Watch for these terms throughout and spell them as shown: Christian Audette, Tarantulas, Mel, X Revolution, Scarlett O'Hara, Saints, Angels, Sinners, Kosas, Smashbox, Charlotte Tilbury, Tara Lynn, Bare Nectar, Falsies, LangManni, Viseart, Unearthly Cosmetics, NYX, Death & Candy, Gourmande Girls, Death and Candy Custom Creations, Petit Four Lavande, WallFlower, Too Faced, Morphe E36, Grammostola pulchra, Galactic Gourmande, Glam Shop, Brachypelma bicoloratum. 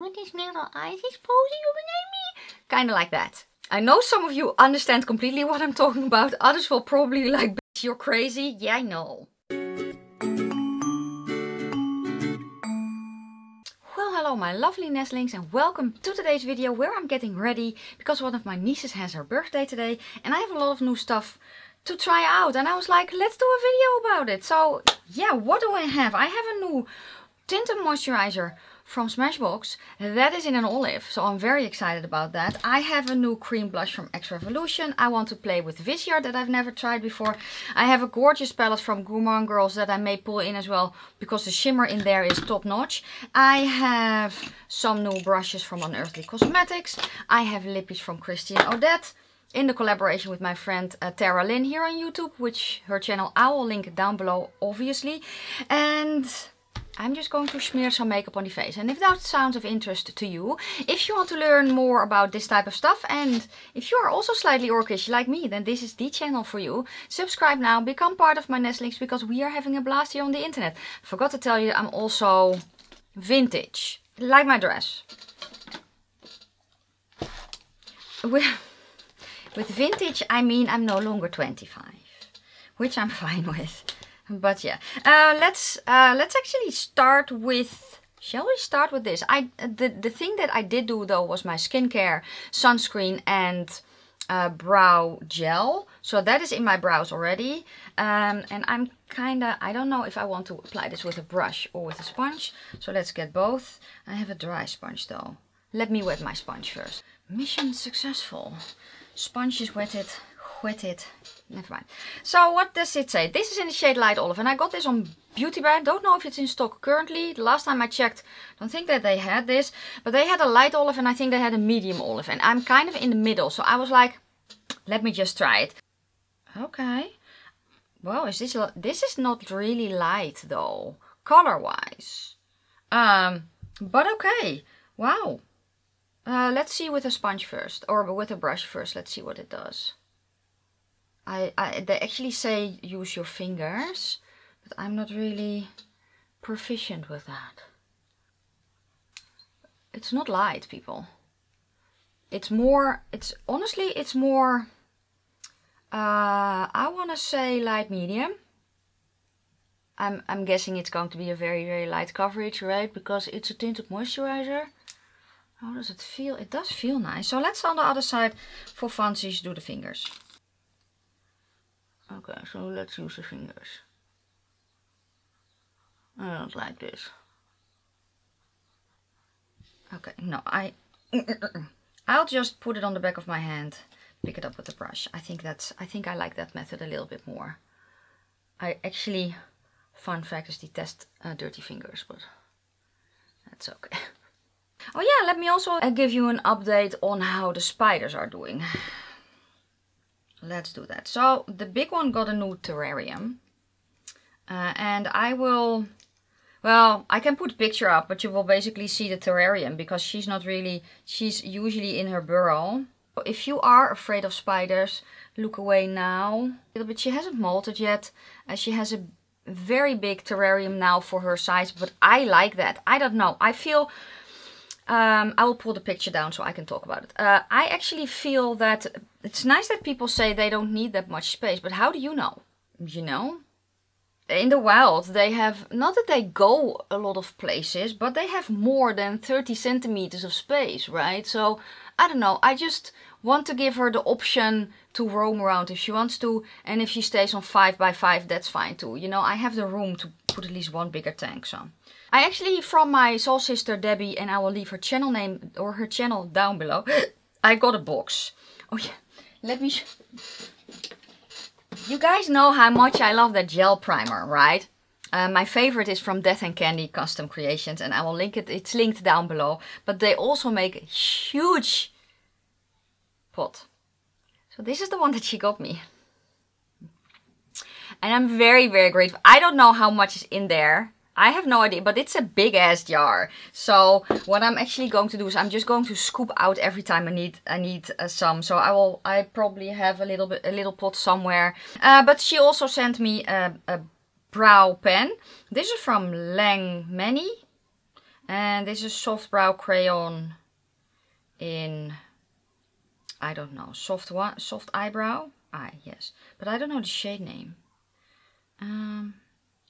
What is little eyes is posing over me? Kind of like that. I know some of you understand completely what I'm talking about. Others will probably be like, bitch, you're crazy. Yeah, I know. Well, hello my lovely nestlings and welcome to today's video where I'm getting ready because one of my nieces has her birthday today and I have a lot of new stuff to try out and I was like, let's do a video about it. So yeah, what do I have? I have a new tinted moisturizer from Smashbox that is in an olive, so I'm very excited about that. I have a new cream blush from X Revolution. I want to play with Viseart that I've never tried before. I have a gorgeous palette from Gourmande Girls that I may pull in as well because the shimmer in there is top notch. I have some new brushes from Unearthly Cosmetics. I have lippies from Christian Audette in the collaboration with my friend Tara Lynn here on YouTube, which her channel I will link down below obviously. And I'm just going to smear some makeup on the face. And if that sounds of interest to you, if you want to learn more about this type of stuff, and if you are also slightly orcish like me, then this is the channel for you. Subscribe now, become part of my nestlings, because we are having a blast here on the internet. I forgot to tell you, I'm also vintage. Like my dress. With vintage, I mean I'm no longer 25. Which I'm fine with. But yeah, let's actually start with, shall we start with this? The thing that I did do though was my skincare, sunscreen and brow gel. So that is in my brows already. And I'm kinda, I don't know if I want to apply this with a brush or with a sponge. So let's get both. I have a dry sponge though. Let me wet my sponge first. Mission successful. Sponge is wetted. Wet it. Never mind. So what does it say? This is in the shade Light Olive and I got this on Beauty Bear. Don't know if it's in stock currently. Last time I checked, don't think that they had this, but they had a Light Olive and I think they had a Medium Olive and I'm kind of in the middle. So I was like, let me just try it. Okay. Wow, is this is not really light though, color wise. But okay. Wow. Let's see with a sponge first or with a brush first. Let's see what it does. They actually say use your fingers, but I'm not really proficient with that. It's not light, people. It's more, it's honestly, it's more, I want to say light medium. I'm guessing it's going to be a very, very light coverage, right? Because it's a tinted moisturizer. How does it feel? It does feel nice. So let's on the other side for funsies do the fingers. Okay, so let's use the fingers. I don't like this. Okay, no, I'll just put it on the back of my hand, pick it up with a brush. I think I like that method a little bit more. I actually, fun fact is detest dirty fingers, but that's okay. Oh yeah, let me also give you an update on how the spiders are doing. Let's do that. So the big one got a new terrarium and I will, well, I can put a picture up, but you will basically see the terrarium because she's not really, she's usually in her burrow. If you are afraid of spiders, look away now. A little bit, she hasn't molted yet. She has a very big terrarium now for her size, but I like that. I don't know. I feel, I will pull the picture down so I can talk about it. I actually feel that it's nice that people say they don't need that much space, but how do you know? You know? In the wild, they have, not that they go a lot of places, but they have more than 30 centimeters of space, right? So, I don't know, I just want to give her the option to roam around if she wants to, and if she stays on 5 by 5, that's fine too. You know, I have the room to put at least one bigger tank, so. I actually, from my soul sister Debbie, and I will leave her channel name or her channel down below, I got a box. Oh yeah, let me show you guys know how much I love that gel primer, right? My favorite is from Death and Candy Custom Creations, and I will link it, it's linked down below. But they also make a huge pot. So this is the one that she got me. And I'm very, very grateful. I don't know how much is in there. I have no idea, but it's a big ass jar. So what I'm actually going to do is I'm just going to scoop out every time I need some. So I probably have a little pot somewhere. But she also sent me a brow pen. This is from LangManni. And this is soft brow crayon in, I don't know, soft eyebrow? Eye, yes. But I don't know the shade name.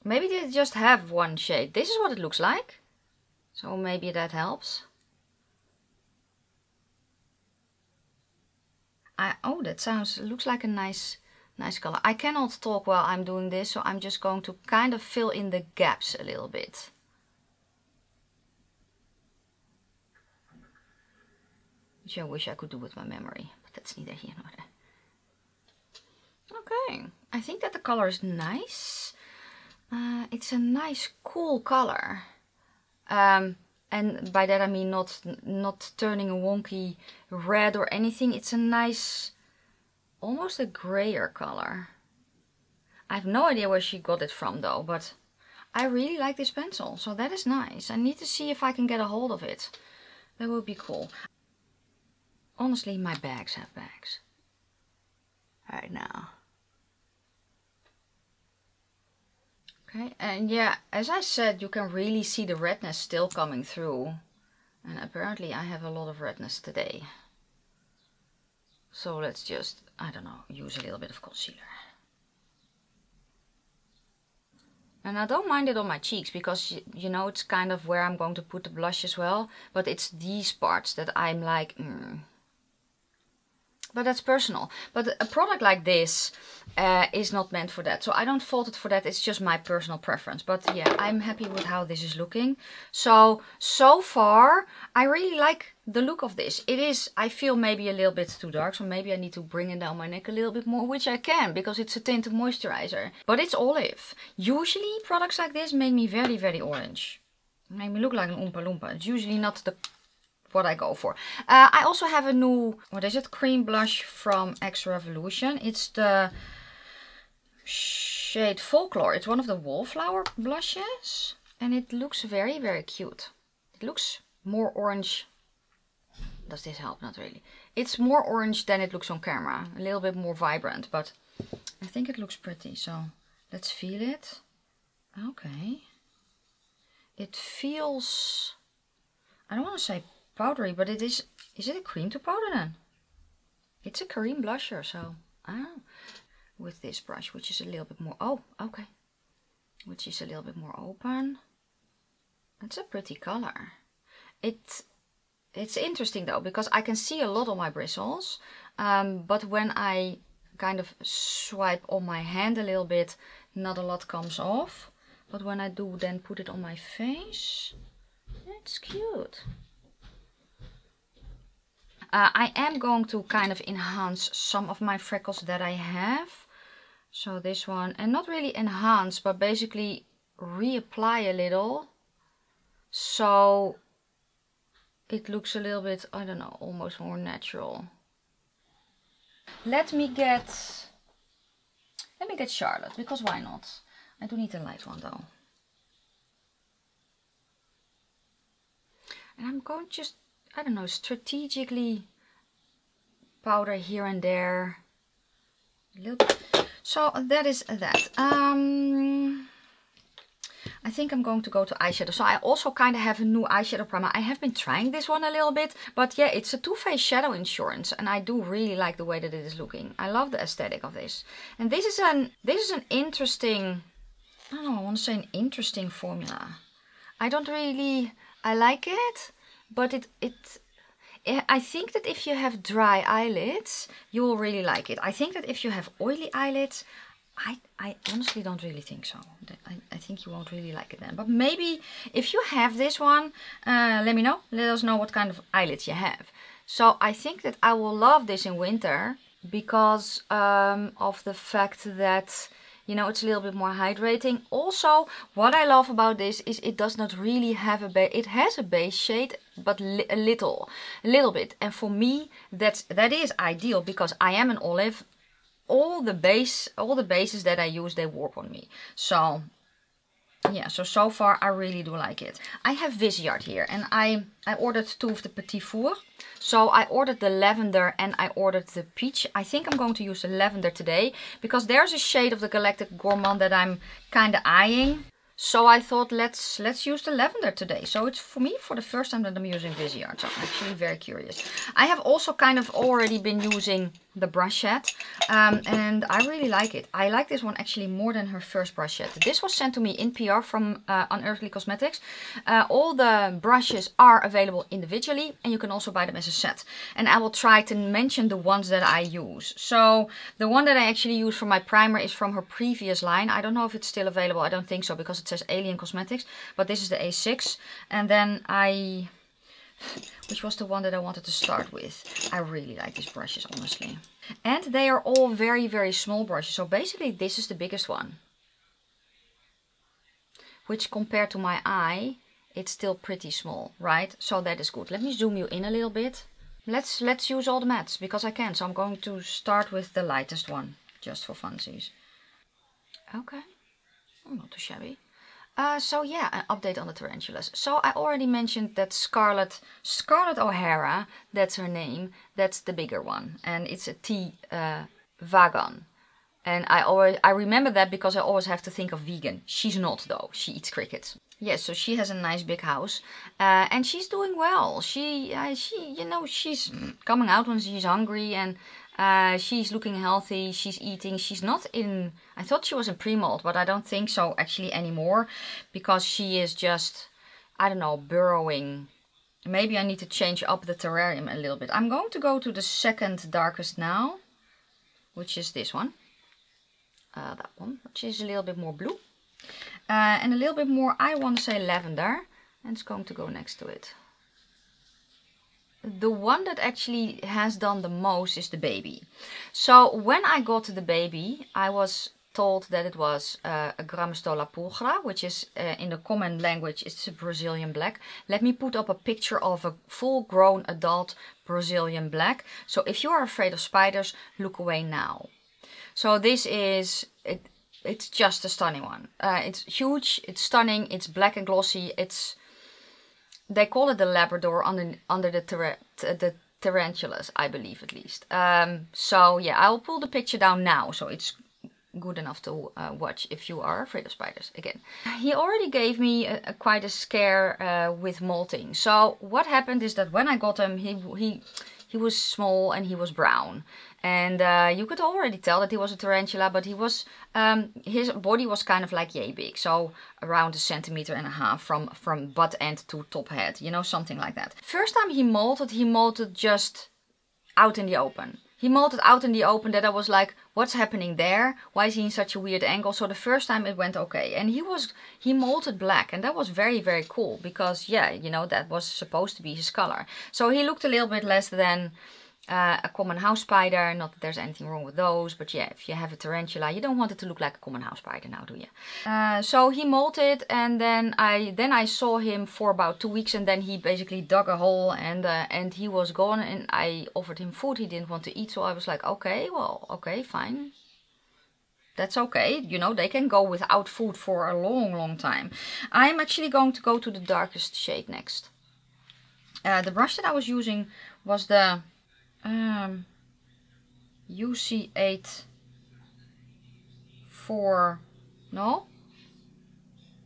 Maybe they just have one shade. This is what it looks like. So maybe that helps. Oh, that looks like a nice color. I cannot talk while I'm doing this, so I'm just going to kind of fill in the gaps a little bit. Which I wish I could do with my memory, but that's neither here nor there. Okay, I think that the color is nice. It's a nice, cool color. And by that I mean not turning a wonky red or anything. It's a nice, almost a grayer color. I have no idea where she got it from though, but I really like this pencil, so that is nice. I need to see if I can get a hold of it. That would be cool. Honestly, my bags have bags right now. Okay, and yeah, as I said, you can really see the redness still coming through. And apparently I have a lot of redness today. So let's just, I don't know, use a little bit of concealer. And I don't mind it on my cheeks because, you know, it's kind of where I'm going to put the blush as well. But it's these parts that I'm like, But that's personal. But a product like this is not meant for that. So I don't fault it for that. It's just my personal preference. But yeah, I'm happy with how this is looking. So far, I really like the look of this. It is, I feel, maybe a little bit too dark. So maybe I need to bring it down my neck a little bit more, which I can because it's a tinted moisturizer. But it's olive. Usually products like this make me very, very orange. Make me look like an Oompa Loompa. It's usually not the... what I go for. I also have a new, what is it, cream blush from X Revolution. It's the shade Folklore. It's one of the wallflower blushes and it looks very, very cute. It looks more orange. Does this help? Not really. It's more orange than it looks on camera. A little bit more vibrant, but I think it looks pretty. So let's feel it. Okay. It feels, I don't want to say powdery, but it is it a cream to powder then? It's a cream blusher, so I don't know. With this brush, which is a little bit more, oh, okay. Which is a little bit more open. It's a pretty color. It's interesting though, because I can see a lot on my bristles, but when I kind of swipe on my hand a little bit, not a lot comes off. But when I do then put it on my face, it's cute. I am going to kind of enhance some of my freckles that I have. So this one, and not really enhance, but basically reapply a little. So it looks a little bit, I don't know, almost more natural. Let me get Charlotte, because why not? I do need a light one though. And I'm going to just, I don't know, strategically powder here and there a little bit. So that is that. I think I'm going to go to eyeshadow. So I also kind of have a new eyeshadow primer. I have been trying this one a little bit, but yeah, it's a Too Faced Shadow Insurance, and I do really like the way that it is looking. I love the aesthetic of this. And this is an interesting, I don't know, I want to say an interesting formula. I don't really, I like it. But I think that if you have dry eyelids, you will really like it. I think that if you have oily eyelids, I honestly don't really think so. I think you won't really like it then. But maybe if you have this one, let me know. Let us know what kind of eyelids you have. So I think that I will love this in winter because of the fact that, you know, it's a little bit more hydrating. Also, what I love about this is it does not really have a base. It has a base shade, but a little bit. And for me, that is ideal because I am an olive. All the bases that I use, they warp on me. So yeah, so far I really do like it. I have Viseart here, and I ordered two of the Petit Four. So I ordered the lavender and I ordered the peach. I think I'm going to use the lavender today because there's a shade of the Galactic Gourmand that I'm kind of eyeing. So I thought let's use the lavender today. So it's for me for the first time that I'm using Viseart. So I'm actually very curious. I have also kind of already been using the brushette, and I really like it. I like this one actually more than her first brushette. This was sent to me in PR from Unearthly Cosmetics. All the brushes are available individually, and you can also buy them as a set. And I will try to mention the ones that I use. So the one that I actually use for my primer is from her previous line. I don't know if it's still available. I don't think so, because it says Alien Cosmetics, but this is the A6. And then I... which was the one that I wanted to start with. I really like these brushes, honestly. And they are all very, very small brushes. So basically this is the biggest one. Which compared to my eye, it's still pretty small, right? So that is good. Let me zoom you in a little bit. Let's use all the mattes because I can. So I'm going to start with the lightest one, just for funsies. Okay, I'm not too shabby. So yeah, an update on the tarantulas. So I already mentioned that Scarlett O'Hara, that's her name, that's the bigger one. And it's a T Vagan. And I remember that because I always have to think of vegan. She's not though, she eats crickets. Yes, so she has a nice big house, and she's doing well. She, you know, she's coming out when she's hungry, and she's looking healthy, she's eating, she's not in, I thought she was in pre-mold, but I don't think so actually anymore, because she is just, I don't know, burrowing. Maybe I need to change up the terrarium a little bit. I'm going to go to the second darkest now, which is this one, that one, which is a little bit more blue, and a little bit more, I want to say lavender, and it's going to go next to it. The one that actually has done the most is the baby. So when I got the baby, I was told that it was a Grammostola pulchra, which is in the common language, it's a Brazilian black. Let me put up a picture of a full-grown adult Brazilian black. So if you are afraid of spiders, look away now. So this is... It's just a stunning one. It's huge, it's stunning, it's black and glossy, it's... They call it the Labrador under the tarantulas, I believe, at least. So yeah, I'll pull the picture down now, so it's good enough to watch if you are afraid of spiders again. He already gave me quite a scare with molting. So what happened is that when I got him, he was small and he was brown. And you could already tell that he was a tarantula, but he was his body was kind of like yay big, so around 1.5 centimeters from butt end to top head, you know, something like that. First time he molted just out in the open. He molted out in the open that I was like, what's happening there? Why is he in such a weird angle? So the first time it went okay. And he molted black, and that was very, very cool because, yeah, you know, that was supposed to be his color. So he looked a little bit less than... a common house spider, not that there's anything wrong with those, but yeah, if you have a tarantula, you don't want it to look like a common house spider now, do you? So he molted, and then I saw him for about 2 weeks, and then he basically dug a hole, and he was gone, and I offered him food. He didn't want to eat, so I was like, okay, well, okay, fine. That's okay, you know, they can go without food for a long, long time. I'm actually going to go to the darkest shade next. The brush that I was using was the... UC8 4, no,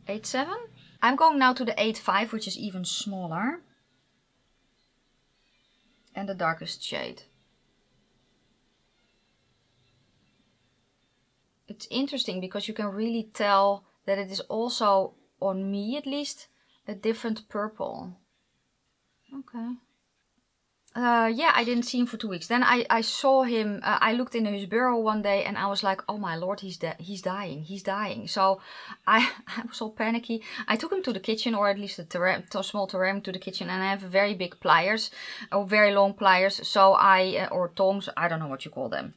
8.7. I'm going now to the 8.5, which is even smaller, and the darkest shade. It's interesting because you can really tell that it is also, on me at least, a different purple. Okay. Yeah, I didn't see him for 2 weeks. Then I saw him, I looked into his burrow one day and I was like, oh my lord, he's dying. So I was all panicky. I took him to the kitchen, or at least a small terrarium to the kitchen, and I have very big pliers, or very long pliers, so or tongs, I don't know what you call them.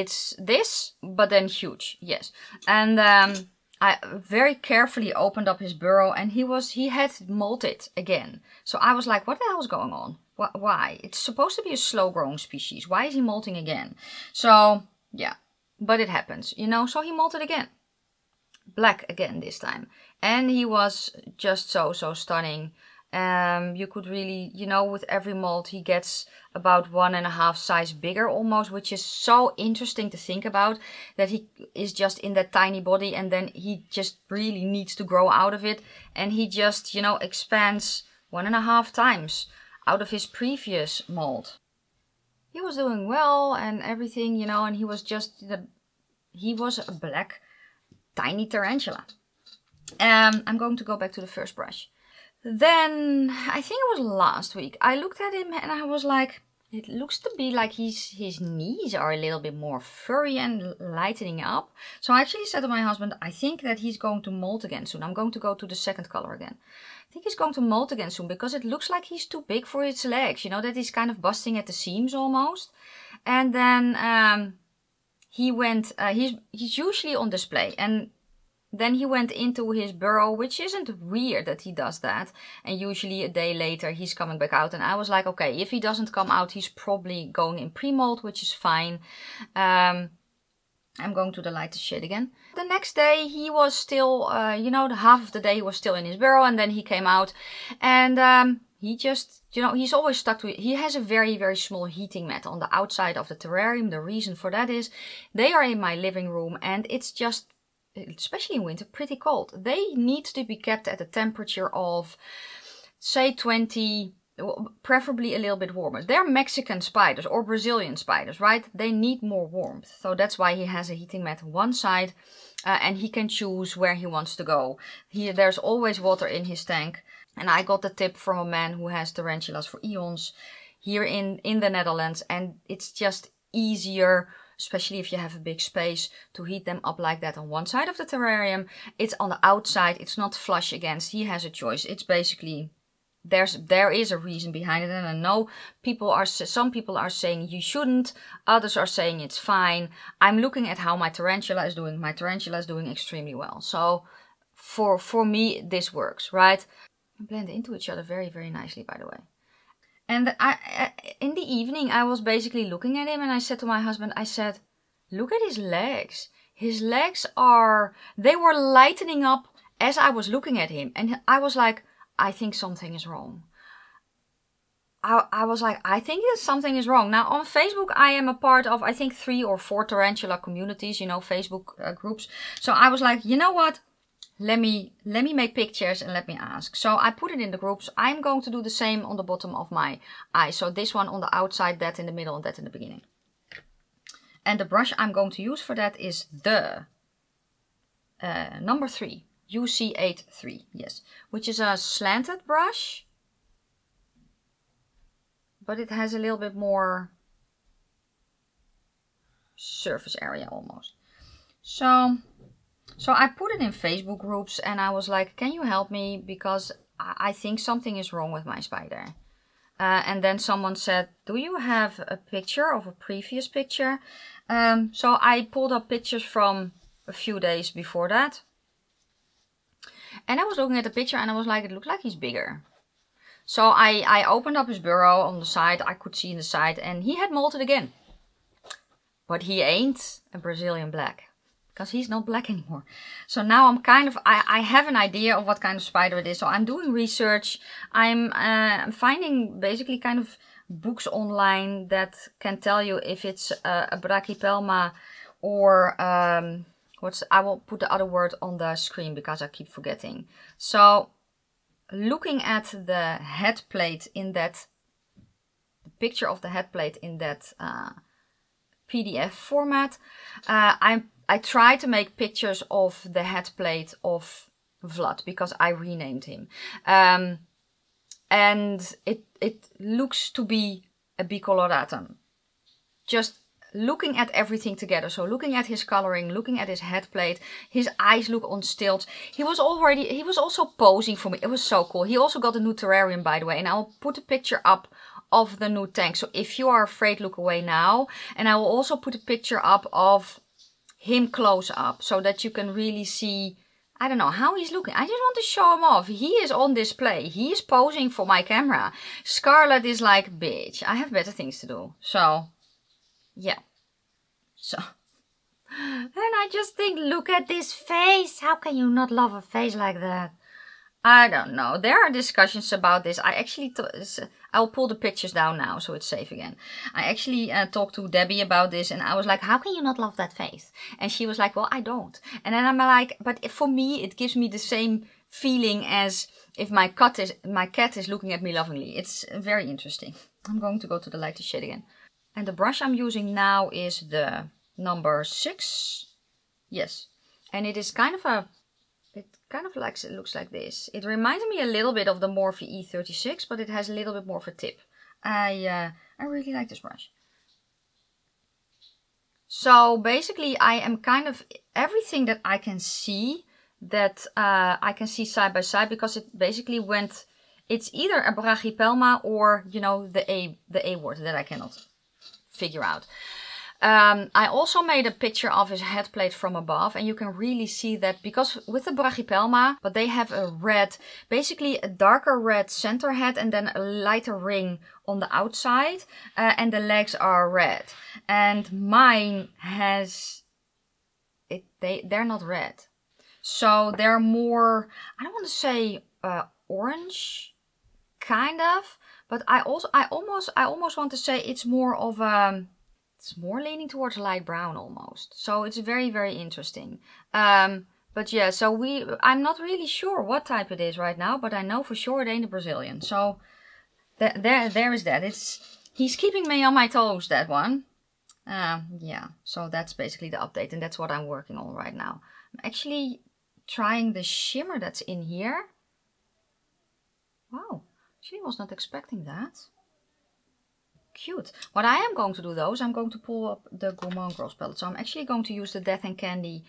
It's this, but then huge, yes. And I very carefully opened up his burrow, and he had molted again. So I was like, what the hell is going on? Why? It's supposed to be a slow-growing species. Why is he molting again? So, yeah, but it happens, you know. So he molted again. Black again this time. And he was just so, so stunning. You could really, you know, with every mold he gets about 1.5 size bigger almost, which is so interesting to think about, that he is just in that tiny body and then he just really needs to grow out of it, and he just, you know, expands 1.5 times out of his previous mold. He was doing well and everything, you know, and he was just he was a black tiny tarantula. I'm going to go back to the first brush. Then, I think it was last week, I looked at him and I was like, it looks to be like his knees are a little bit more furry and lightening up. So I actually said to my husband, I think that he's going to molt again soon. I'm going to go to the second color again. I think he's going to molt again soon, because it looks like he's too big for his legs. You know, that he's kind of busting at the seams almost. And then he went, he's usually on display, and then he went into his burrow, which isn't weird that he does that. And usually a day later he's coming back out. And I was like, okay, if he doesn't come out, he's probably going in pre-mold, which is fine. I'm going to the lightest shade again. The next day he was still, you know, the half of the day he was still in his burrow. And then he came out and he just, you know, he's always stuck to it. He has a very, very small heating mat on the outside of the terrarium. The reason for that is they are in my living room and it's just, especially in winter, pretty cold. They need to be kept at a temperature of, say, 20, preferably a little bit warmer. They're Mexican spiders or Brazilian spiders, right? They need more warmth. So that's why he has a heating mat on one side, and he can choose where he wants to go. There's always water in his tank. And I got the tip from a man who has tarantulas for eons here in the Netherlands, and it's just easier, especially if you have a big space, to heat them up like that on one side of the terrarium. It's on the outside, it's not flush against, he has a choice. It's basically, there is a reason behind it, and I know some people are saying you shouldn't, others are saying it's fine. I'm looking at how my tarantula is doing. My tarantula is doing extremely well. So for me, this works, right? They blend into each other very, very nicely, by the way. And in the evening, I was basically looking at him and I said to my husband, I said, look at his legs. His legs are, they were lightening up as I was looking at him. And I was like, I think something is wrong. I was like, I think that something is wrong. Now on Facebook, I am a part of, I think 3 or 4 tarantula communities, you know, Facebook groups. So I was like, you know what? Let me make pictures and let me ask. So I put it in the groups. I'm going to do the same on the bottom of my eye. So this one on the outside, that in the middle, and that in the beginning. And the brush I'm going to use for that is the number 3, UC83, yes. Which is a slanted brush. But it has a little bit more surface area almost. So I put it in Facebook groups and I was like, can you help me? Because I think something is wrong with my spider. And then someone said, do you have a picture of a previous picture? So I pulled up pictures from a few days before that. And I was looking at the picture and I was like, it looks like he's bigger. So I opened up his burrow on the side. I could see in the side and he had molted again. But he ain't a Brazilian black. Because he's not black anymore. So now I'm kind of, I have an idea of what kind of spider it is. So I'm doing research. I'm finding basically kind of books online that can tell you if it's a Brachypelma or I will put the other word on the screen because I keep forgetting. So looking at the head plate in that, the picture of the head plate in that PDF format, I tried to make pictures of the head plate of Vlad because I renamed him. And it looks to be a bicoloratum. Just looking at everything together. So looking at his coloring, looking at his head plate, his eyes look on stilts. He was also posing for me. It was so cool. He also got a new terrarium, by the way, and I'll put a picture up of the new tank. So if you are afraid, look away now. And I will also put a picture up of him close up so that you can really see, I don't know how he's looking. I just want to show him off. He is on display. He is posing for my camera. Scarlett is like, bitch, I have better things to do. So, yeah. So, and I just think, look at this face. How can you not love a face like that? I don't know. There are discussions about this. I actually, I'll pull the pictures down now so it's safe again. I actually talked to Debbie about this and I was like, how can you not love that face? And she was like, well, I don't. And then I'm like, but for me, it gives me the same feeling as if my cat is looking at me lovingly. It's very interesting. I'm going to go to the lighter shade again. And the brush I'm using now is the number 6. Yes. And it is kind of a... it looks like this. It reminds me a little bit of the Morphe E36, but it has a little bit more of a tip. I really like this brush. So basically I am kind of everything that I can see, that I can see side by side, because it basically went, it's either a Brachypelma or, you know, the A word that I cannot figure out. I also made a picture of his head plate from above, and you can really see that, because with the Brachypelma, but they have a red, basically a darker red center head and then a lighter ring on the outside, and the legs are red. And mine has, they're not red. So they're more, I don't want to say orange, kind of, but I almost want to say it's more of a... It's more leaning towards light brown almost. So it's very, very interesting. But yeah, so I'm not really sure what type it is right now, but I know for sure it ain't a Brazilian. So there is that. He's keeping me on my toes, that one. Yeah, so that's basically the update, and that's what I'm working on right now. I'm actually trying the shimmer that's in here. Wow, she was not expecting that. Cute. What I am going to do though is I'm going to pull up the Gourmande Girls palette. So I'm actually going to use the Death and Candy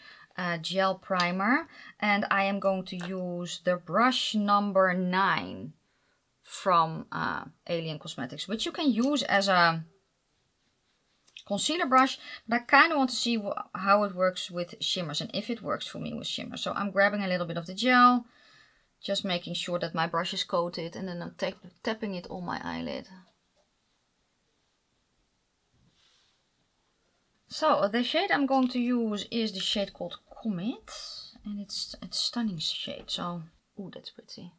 gel primer, and I am going to use the brush number 9 from Alien Cosmetics, which you can use as a concealer brush, but I kind of want to see how it works with shimmers and if it works for me with shimmers. So I'm grabbing a little bit of the gel, just making sure that my brush is coated, and then I'm tapping it on my eyelid. So the shade I'm going to use is the shade called Comet, and it's a stunning shade. So, ooh, that's pretty.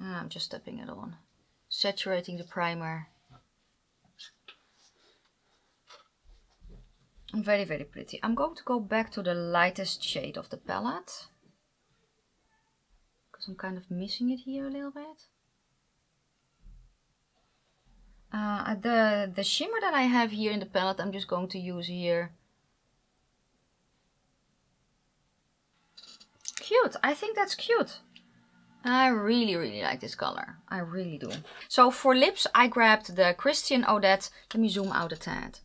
I'm just tapping it on, saturating the primer. Very, very pretty. I'm going to go back to the lightest shade of the palette, because I'm kind of missing it here a little bit. The shimmer that I have here in the palette, I'm just going to use here. Cute. I think that's cute. I really, really like this color. I really do. So for lips, I grabbed the Christian Audette. Let me zoom out a tad.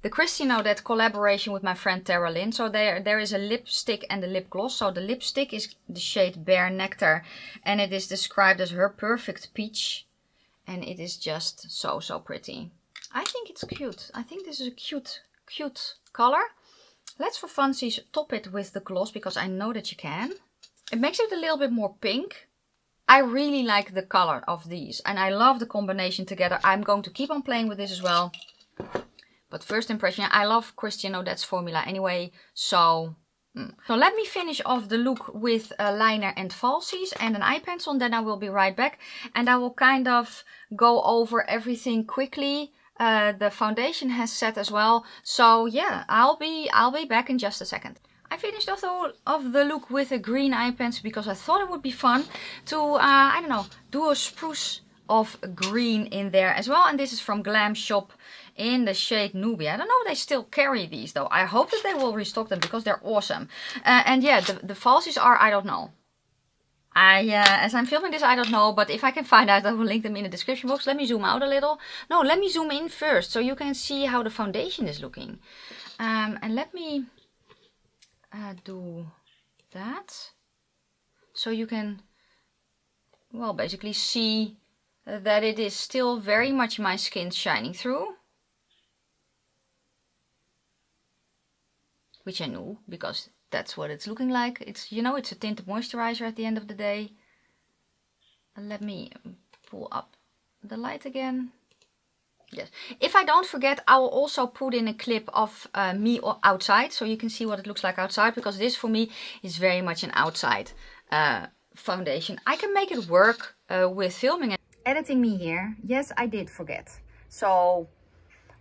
The Christian Audette collaboration with my friend Tara Lynn. So there is a lipstick and a lip gloss. So the lipstick is the shade Bare Nectar, and it is described as her perfect peach. And it is just so, so pretty. I think it's cute. I think this is a cute, cute color. Let's for funsies top it with the gloss, because I know that you can. It makes it a little bit more pink. I really like the color of these, and I love the combination together. I'm going to keep on playing with this as well. But first impression, I love Christian Audette's formula anyway, so... So let me finish off the look with a liner and falsies and an eye pencil, and then I will be right back. And I will kind of go over everything quickly. The foundation has set as well. So yeah, I'll be back in just a second. I finished off all of the look with a green eye pencil, because I thought it would be fun to, I don't know, do a spruce of green in there as well. And this is from Glam Shop, in the shade Nubia. I don't know if they still carry these though. I hope that they will restock them, because they're awesome. And yeah, the falsies are, I don't know. As I'm filming this, I don't know, but if I can find out, I will link them in the description box. Let me zoom out a little. No, let me zoom in first, so you can see how the foundation is looking. And let me do that, so you can, well, basically see that it is still very much my skin shining through. Which I knew, because that's what it's looking like. It's, you know, it's a tinted moisturizer at the end of the day. Let me pull up the light again. Yes. If I don't forget, I will also put in a clip of me outside, so you can see what it looks like outside, because this for me is very much an outside foundation. I can make it work with filming and editing me here. Yes, I did forget. So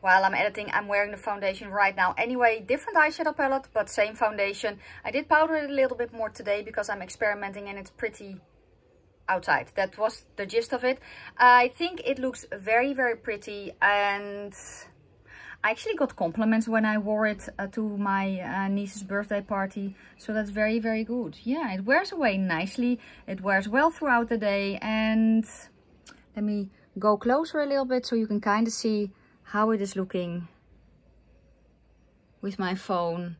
while I'm editing, I'm wearing the foundation right now. Anyway, different eyeshadow palette, but same foundation. I did powder it a little bit more today because I'm experimenting and it's pretty outside. That was the gist of it. I think it looks very, very pretty. And I actually got compliments when I wore it to my niece's birthday party. So that's very, very good. Yeah, it wears away nicely. It wears well throughout the day. And let me go closer a little bit so you can kind of see how it is looking with my phone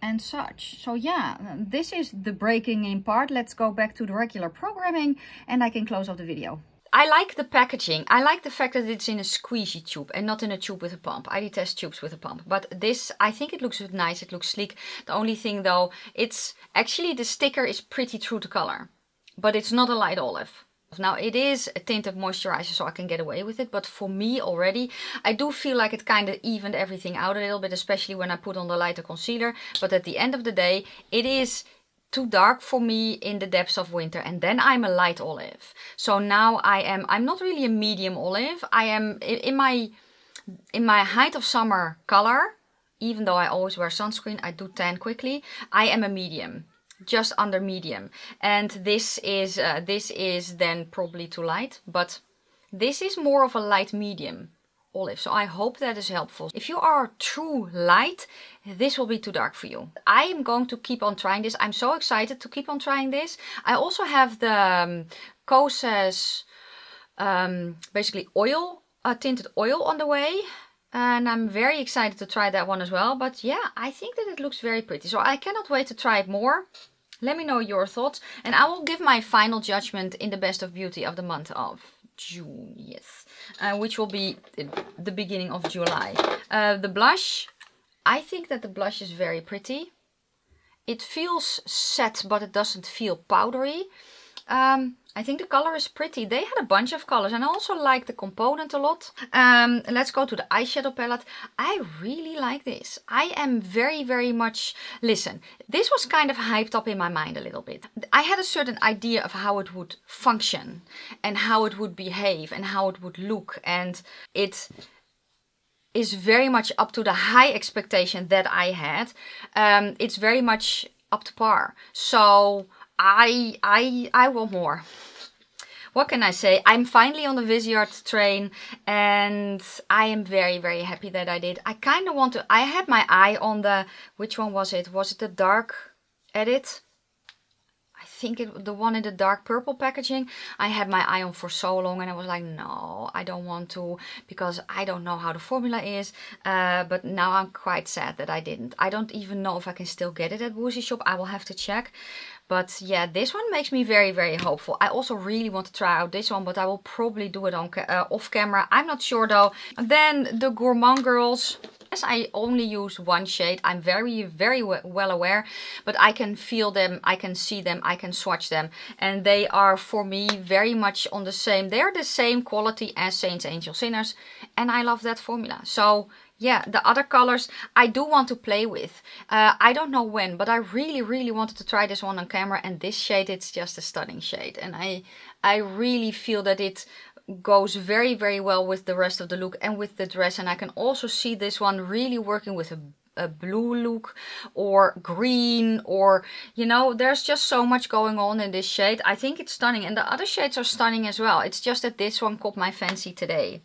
and such. So yeah, this is the breaking in part. Let's go back to the regular programming and I can close off the video. I like the packaging. I like the fact that it's in a squeezy tube and not in a tube with a pump. I detest tubes with a pump. But this, I think it looks nice. It looks sleek. The only thing though, it's actually the sticker is pretty true to color, but it's not a light olive. Now it is a tinted moisturizer, so I can get away with it, but for me already, I do feel like it kind of evened everything out a little bit, especially when I put on the lighter concealer. But at the end of the day, it is too dark for me in the depths of winter, and then I'm a light olive. So now I'm not really a medium olive. I am in my height of summer color, even though I always wear sunscreen, I do tan quickly. I am a medium. Just under medium, and this is then probably too light, but this is more of a light medium olive, so I hope that is helpful. If you are true light, this will be too dark for you. I am going to keep on trying this. I'm so excited to keep on trying this. I also have the Kosas basically oil, tinted oil on the way. And I'm very excited to try that one as well. But yeah, I think that it looks very pretty. So I cannot wait to try it more. Let me know your thoughts. And I will give my final judgment in the Best of Beauty of the month of June. Yes. Which will be the beginning of July. The blush. I think that the blush is very pretty. It feels set, but it doesn't feel powdery. I think the color is pretty. They had a bunch of colors and I also like the component a lot. Let's go to the eyeshadow palette. I really like this. I am very, very much... Listen, this was kind of hyped up in my mind a little bit. I had a certain idea of how it would function and how it would behave and how it would look, and it is very much up to the high expectation that I had. It's very much up to par. So I want more. What can I say? I'm finally on the Viseart train and I am very, very happy that I did. I kind of want to... I had my eye on the... Which one was it? Was it the dark edit? I think it the one in the dark purple packaging. I had my eye on for so long and I was like, no, I don't want to, because I don't know how the formula is. But now I'm quite sad that I didn't. I don't even know if I can still get it at Woozy Shop. I will have to check. But yeah, this one makes me very, very hopeful. I also really want to try out this one, but I will probably do it on off camera. I'm not sure though. And then the Gourmande Girls. Yes, I only use one shade. I'm very, very well aware, but I can feel them, I can see them, I can swatch them. And they are for me very much on the same. They're the same quality as Saints, Angels, Sinners. And I love that formula. So... yeah, the other colors I do want to play with. I don't know when, but I really, really wanted to try this one on camera. And this shade, it's just a stunning shade. And I really feel that it goes very, very well with the rest of the look and with the dress. And I can also see this one really working with a blue look or green, or, you know, there's just so much going on in this shade. I think it's stunning. And the other shades are stunning as well. It's just that this one caught my fancy today.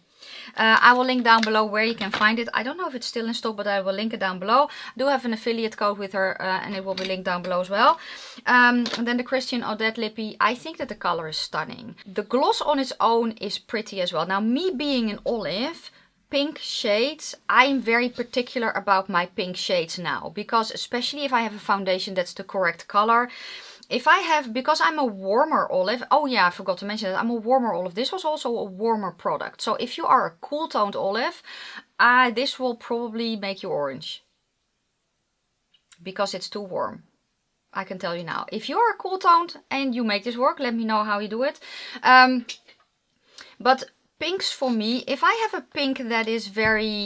I will link down below where you can find it. I don't know if it's still in stock, but I will link it down below. I do have an affiliate code with her, and it will be linked down below as well. And then the Christian Audette lippy. I think that the color is stunning. The gloss on its own is pretty as well. Now, me being an olive... pink shades, I'm very particular about my pink shades now, because especially if I have a foundation that's the correct color, if I have, because I'm a warmer olive, oh yeah, I forgot to mention that I'm a warmer olive. This was also a warmer product, so if you are a cool toned olive, this will probably make you orange because it's too warm. I can tell you now, if you are a cool toned and you make this work, let me know how you do it. But pinks for me, if I have a pink that is very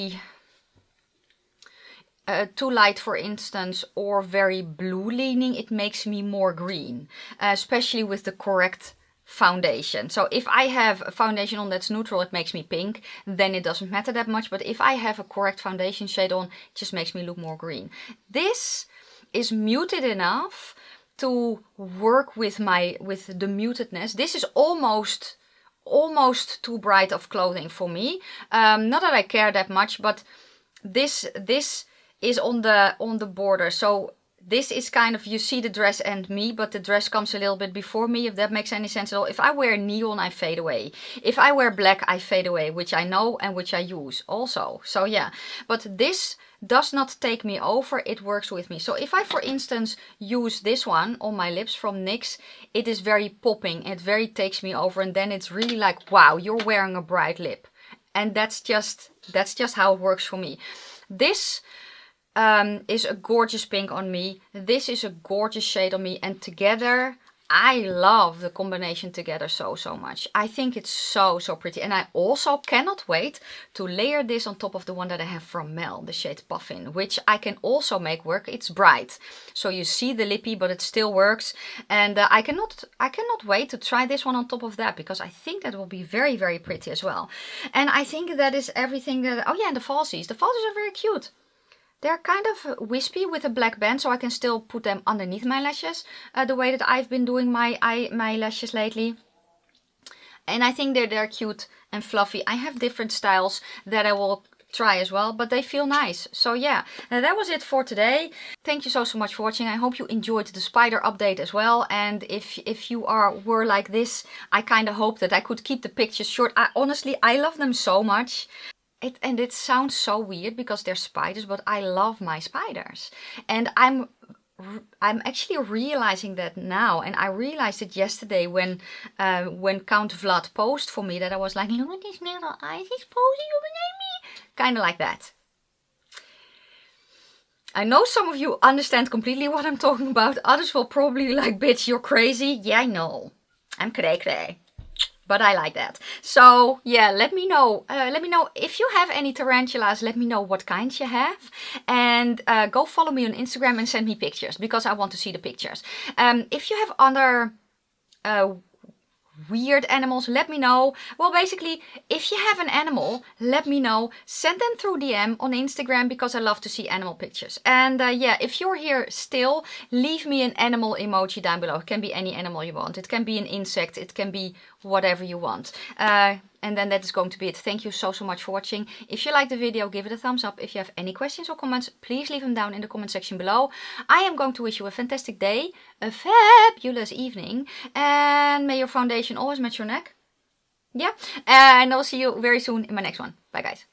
too light, for instance, or very blue leaning, it makes me more green, especially with the correct foundation. So if I have a foundation on that's neutral, it makes me pink, then it doesn't matter that much. But if I have a correct foundation shade on, it just makes me look more green. This is muted enough to work with the mutedness. This is almost too bright of clothing for me. Not that I care that much, but this is on the border. So this is kind of, you see the dress and me, but the dress comes a little bit before me, if that makes any sense at all. If I wear neon, I fade away. If I wear black, I fade away, which I know and which I use also. So yeah, but this does not take me over, it works with me. So if I, for instance, use this one on my lips from NYX, it is very popping, it very takes me over, and then it's really like, wow, you're wearing a bright lip. And that's just how it works for me. This is a gorgeous pink on me. This is a gorgeous shade on me, and together I love the combination together so much. I think it's so pretty, and I also cannot wait to layer this on top of the one that I have from Mel, the shade Puffin, which I can also make work. It's bright, so you see the lippy, but it still works. And I cannot wait to try this one on top of that, because I think that will be very pretty as well. And I think that is everything that, oh yeah, and the falsies are very cute. They're kind of wispy with a black band, so I can still put them underneath my lashes, the way that I've been doing my lashes lately. And I think they're cute and fluffy. I have different styles that I will try as well, but they feel nice. So yeah, and that was it for today. Thank you so much for watching. I hope you enjoyed the spider update as well. And if you were like this, I kind of hope that I could keep the pictures short. Honestly, I love them so much. And it sounds so weird because they're spiders, but I love my spiders. And I'm actually realizing that now, and I realized it yesterday when Count Vlad posed for me, that I was like, look at these little eyes, he's posing over me. Kind of like that. I know some of you understand completely what I'm talking about. Others will probably like, bitch, you're crazy. Yeah, I know. I'm cray-cray. But I like that. So yeah, let me know. Let me know if you have any tarantulas. Let me know what kinds you have. And go follow me on Instagram and send me pictures, because I want to see the pictures. If you have other weird animals, let me know. Well, basically, if you have an animal, let me know. Send them through DM on Instagram, because I love to see animal pictures. And yeah, if you're here still, leave me an animal emoji down below. It can be any animal you want. It can be an insect. It can be whatever you want. And then that is going to be it. Thank you so much for watching. If you like the video, give it a thumbs up. If you have any questions or comments, please leave them down in the comment section below. I am going to wish you a fantastic day, a fabulous evening, and may your foundation always match your neck. Yeah, and I'll see you very soon in my next one. Bye guys.